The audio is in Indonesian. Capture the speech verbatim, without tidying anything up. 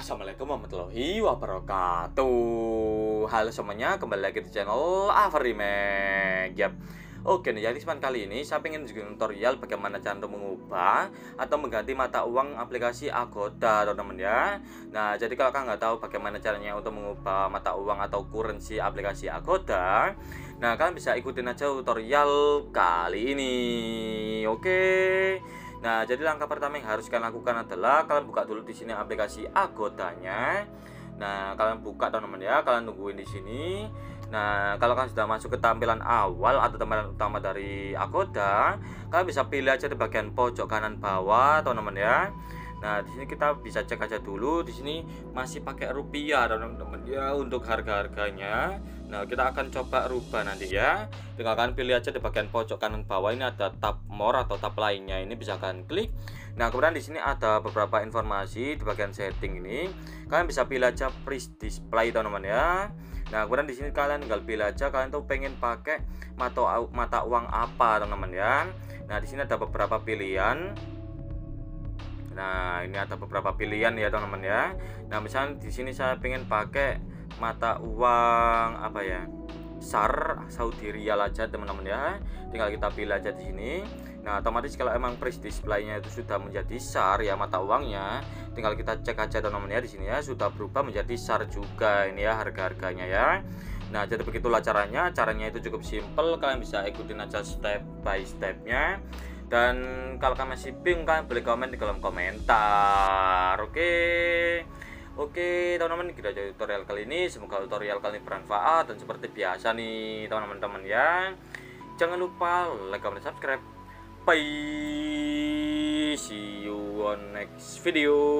Assalamualaikum warahmatullahi wabarakatuh. Halo semuanya, kembali lagi di channel Alvan Remag. Yap. Oke, nih, jadi sepan kali ini saya pengen bikin tutorial bagaimana cara untuk mengubah atau mengganti mata uang aplikasi Agoda, teman-teman ya. Nah, jadi kalau kalian nggak tahu bagaimana caranya untuk mengubah mata uang atau currency aplikasi Agoda, nah kalian bisa ikutin aja tutorial kali ini. Oke. Nah, jadi langkah pertama yang harus kalian lakukan adalah kalian buka dulu di sini aplikasi Agodanya. Nah, kalian buka, teman-teman ya, kalian tungguin di sini. Nah, kalau kalian sudah masuk ke tampilan awal atau tampilan utama dari Agoda, kalian bisa pilih aja di bagian pojok kanan bawah, teman-teman ya. Nah, di sini kita bisa cek aja dulu. Di sini masih pakai rupiah, teman-teman ya, untuk harga-harganya. Nah, kita akan coba rubah nanti ya. Tinggal kalian pilih aja di bagian pojok kanan bawah ini ada tab more atau tab lainnya, ini bisa kalian klik. Nah, kemudian di sini ada beberapa informasi di bagian setting ini. Kalian bisa pilih aja price display, teman-teman ya. Nah, kemudian di sini kalian tinggal pilih aja kalian tuh pengen pakai mata mata uang apa, teman-teman ya. Nah, di sini ada beberapa pilihan. Nah, ini ada beberapa pilihan ya, teman-teman ya. Nah, misalnya di sini saya pengen pakai mata uang apa ya? S A R Saudi Riyal aja, teman-teman ya. Tinggal kita pilih aja di sini. Nah, otomatis kalau emang price display-nya itu sudah menjadi S A R ya, mata uangnya, tinggal kita cek aja, teman-teman ya, di sini ya sudah berubah menjadi S A R juga ini ya harga-harganya ya. Nah, jadi begitulah caranya. Caranya itu cukup simple, kalian bisa ikutin aja step by step-nya. Dan kalau kalian masih bingung, kalian boleh komen di kolom komentar. Oke. Oke, teman-teman, kita jadi tutorial kali ini. Semoga tutorial kali ini bermanfaat, dan seperti biasa nih, teman-teman ya. Jangan lupa like, comment, subscribe. Bye. See you on next video.